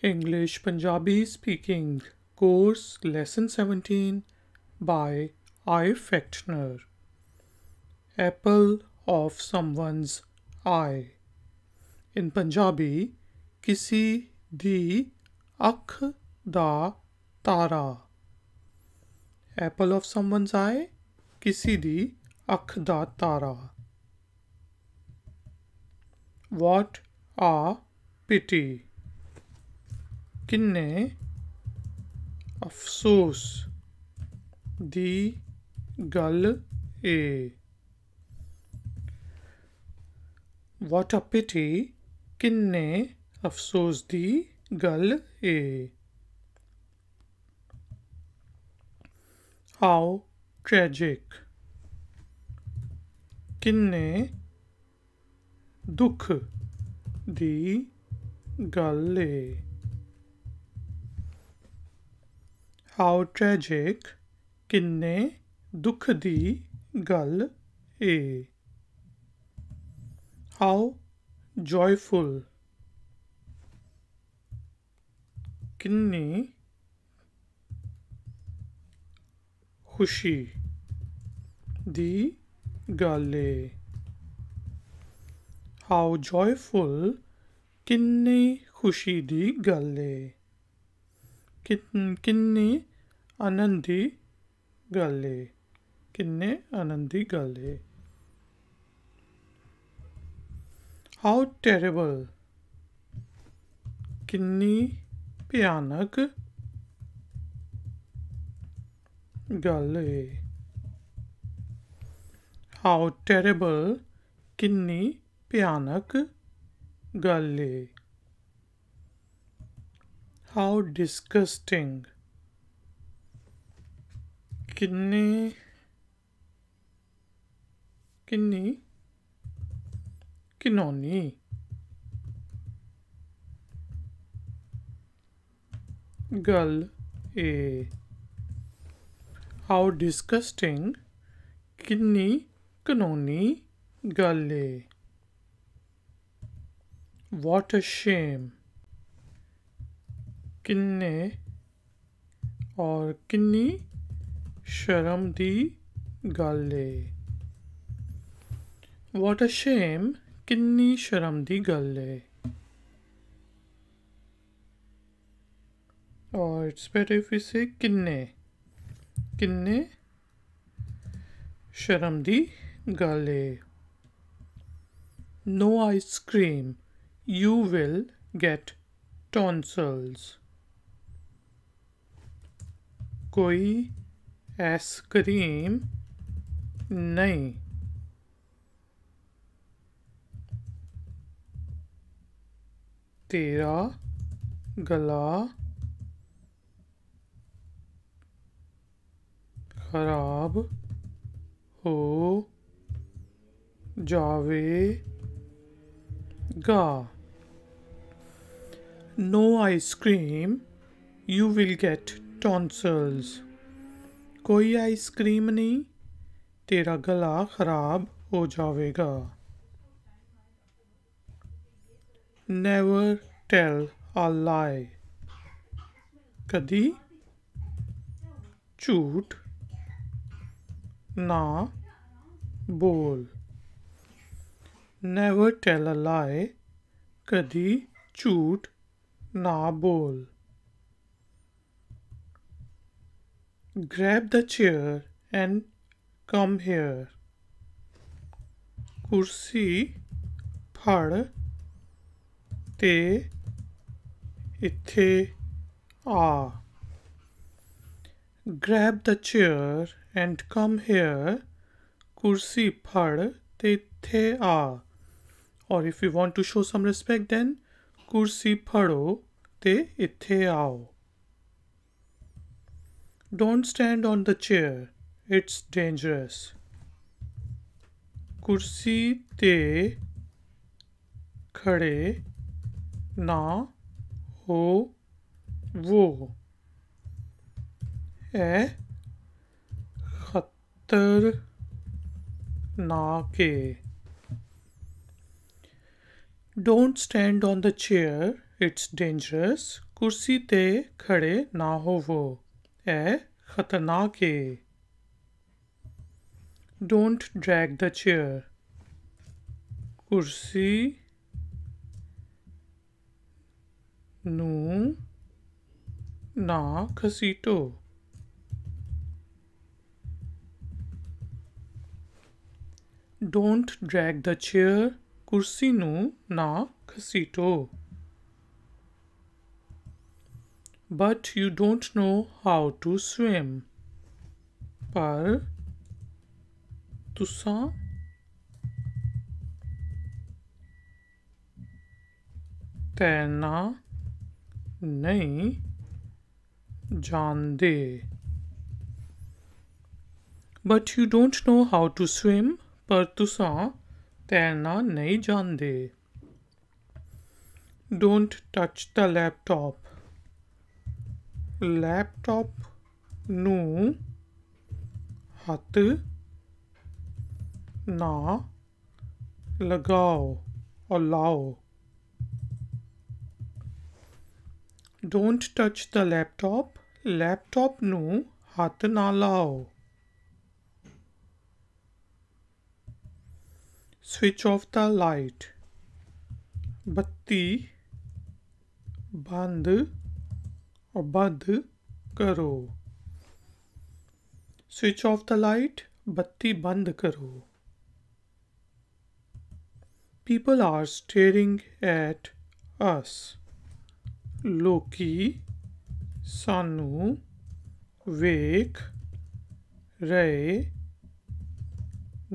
English Punjabi Speaking Course Lesson 17 by ifactner. Apple of someone's eye. In Punjabi, kisi di akh da tara. Apple of someone's eye, kisi di akh da tara. What a pity. Kinne afsoos di gal e. What a pity. Kinne afsoos di gal e. How tragic. Kinne dukh di gal e. How tragic. Kinne dukh di gal e. How joyful. Kinni khushi di gal e. How joyful. Kinni khushi di gal e. Kinni anandi gal e. Kinne anandi gal e. How terrible. Kinni bhayanak gal e. How terrible. Kinni bhayanak gal e. How disgusting. Kinni kinoni gal e. How disgusting. Kinni kinoni gal e. What a shame. Kinne aur kinni sharam di gal e. What a shame. Kinni sharam di gal e. Or it's better if we say kinne. Kinne sharam di gal e. No ice cream. You will get tonsils. Koi ice cream nahi. Tera gala kharab ho javega. No ice cream. You will get tonsils. Koi ice cream nahi. Tera gala kharab ho javega. Never tell a lie. Kadi jhoot na bol. Never tell a lie. Kadi jhoot na bol. Grab the chair and come here. Kursi phad te ithe aa. Grab the chair and come here. Kursi phad te ithe aa. Or if you want to show some respect, then kursi phado te ithe aao. Don't stand on the chair. It's dangerous. Kursi te khade na ho wo. Eh khatar na ke. Don't stand on the chair. It's dangerous. कुर्सी ते खड़े ना होवो, ऐ खतरनाक है। Don't drag the chair. कुर्सी नू ना खसीटो। Don't drag the chair. कुर्सी नू ना खसीटो। But you don't know how to swim. पर तुसा तैरना नहीं जानते। But you don't know how to swim. पर तुसा तैरना नहीं जानते। Don't touch the laptop. Laptop नू हाथ ना लगाओ और लाओ। Don't touch the laptop. Laptop नू हाथ ना लाओ। Switch off the light. बत्ती बंद और बंद करो। Switch off the light. बत्ती बंद करो। People are staring at us. लोकी सानू वेख रहे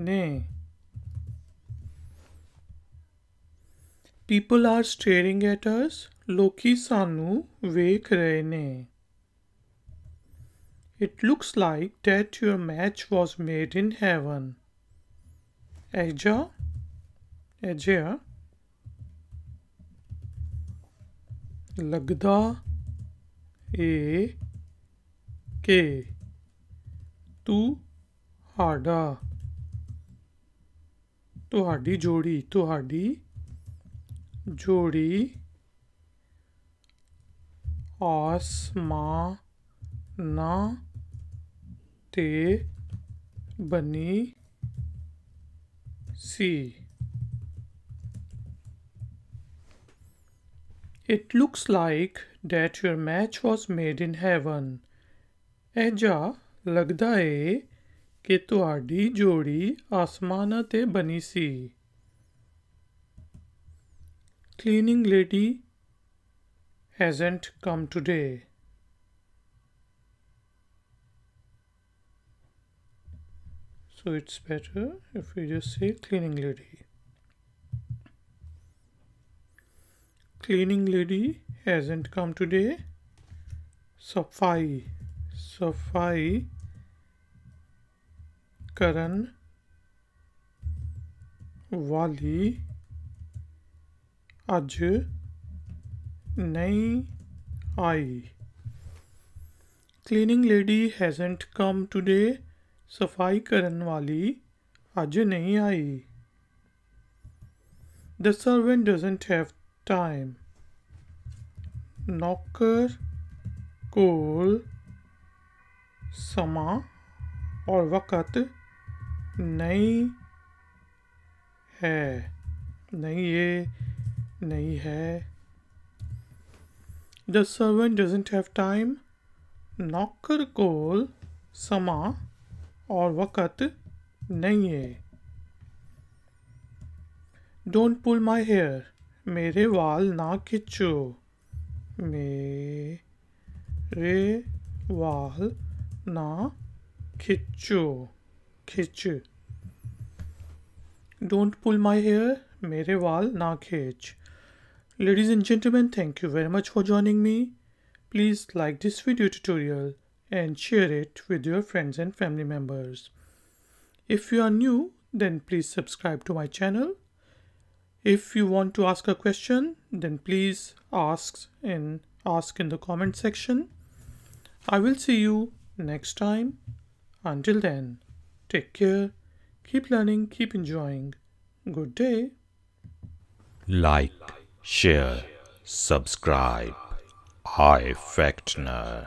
ने। People are staring at us. लोकी सानू वेख रहे ने। It looks like that your match was made in heaven. ऐजा ऐजा लगदा ए के तू हाड़ा तुहाड़ी जोड़ी आसमाना ते बनी सी। It looks like that your match was made in heaven. ऐजा लगदा है कि तुहाड़ी जोड़ी आसमाना ते बनी सी। Cleaning lady hasn't come today. So it's better if we just say cleaning lady. Cleaning lady hasn't come today. सफाई करन वाली आज नहीं आई। Cleaning lady hasn't come today. सफाई करन वाली आज नहीं आई। The servant doesn't have time. नौकर कोल समा और वक़्त नहीं है। The servant doesn't have time. नौकर कोल समा और वक़्त नहीं है। Don't pull my hair. मेरे वाल ना खिंचो। मेरे वाल ना खिंच। Don't pull my hair. मेरे वाल ना खींच। Ladies and gentlemen, thank you very much for joining me. Please like this video tutorial and share it with your friends and family members. If you are new, then please subscribe to my channel. If you want to ask a question, then please ask in the comment section. I will see you next time. Until then, take care, keep learning, keep enjoying. Good day. Like, share, subscribe. ifactner.